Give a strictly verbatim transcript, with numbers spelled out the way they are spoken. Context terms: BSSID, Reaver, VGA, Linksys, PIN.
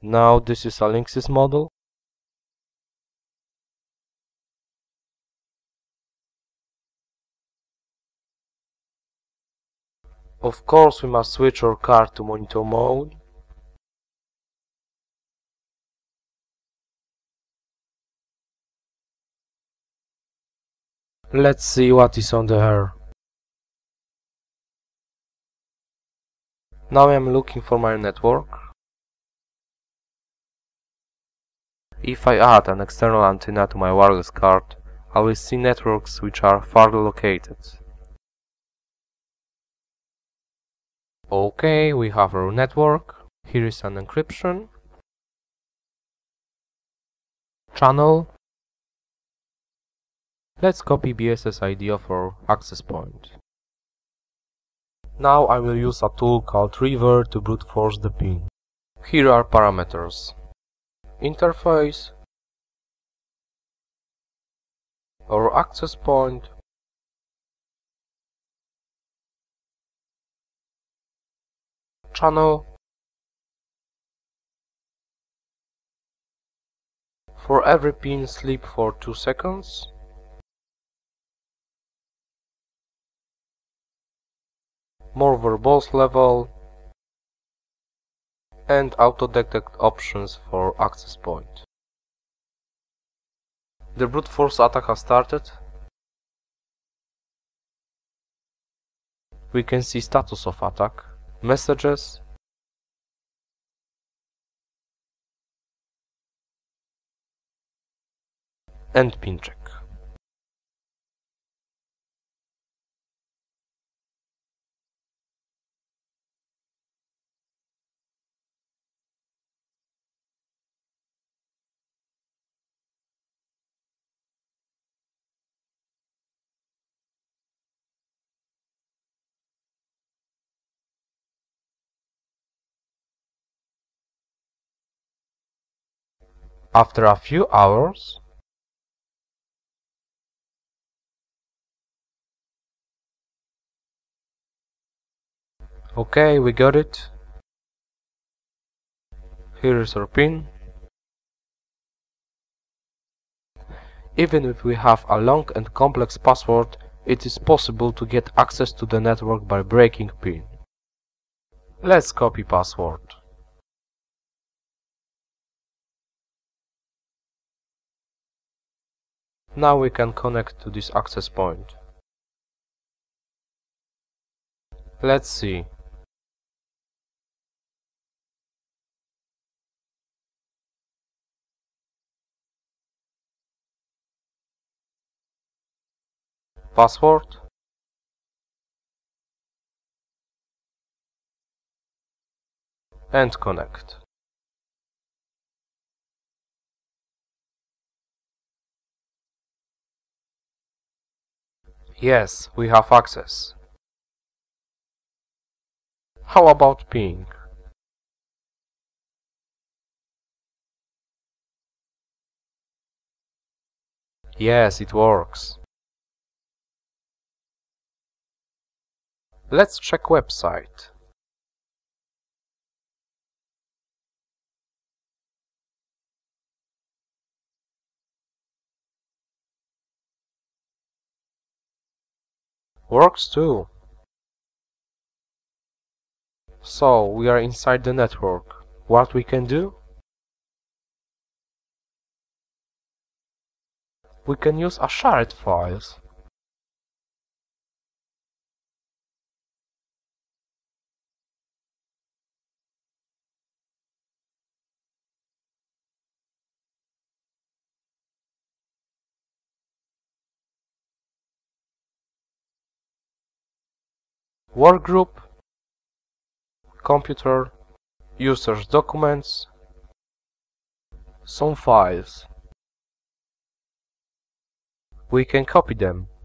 Now this is a Linksys model. Of course, we must switch our card to monitor mode. Let's see what is on the air. Now I am looking for my network. If I add an external antenna to my wireless card, I will see networks which are farther located. Okay, we have our network. Here is an encryption, channel. Let's copy B S S I D of our access point. Now I will use a tool called Reaver to brute force the PIN. Here are parameters: interface, our access point, channel. For every pin, sleep for two seconds. More verbose level and auto detect options for access point. The brute force attack has started. We can see status of attack, messages, and pin check. After a few hours, okay, we got it. Here is our PIN. Even if we have a long and complex password, it is possible to get access to the network by breaking PIN. Let's copy password. Now we can connect to this access point. Let's see. Password. And connect. Yes, we have access. How about ping? Yes, it works. Let's check website. Works too. So, we are inside the network. What we can do? We can use a shared files. Workgroup, computer, users' documents, some files. We can copy them.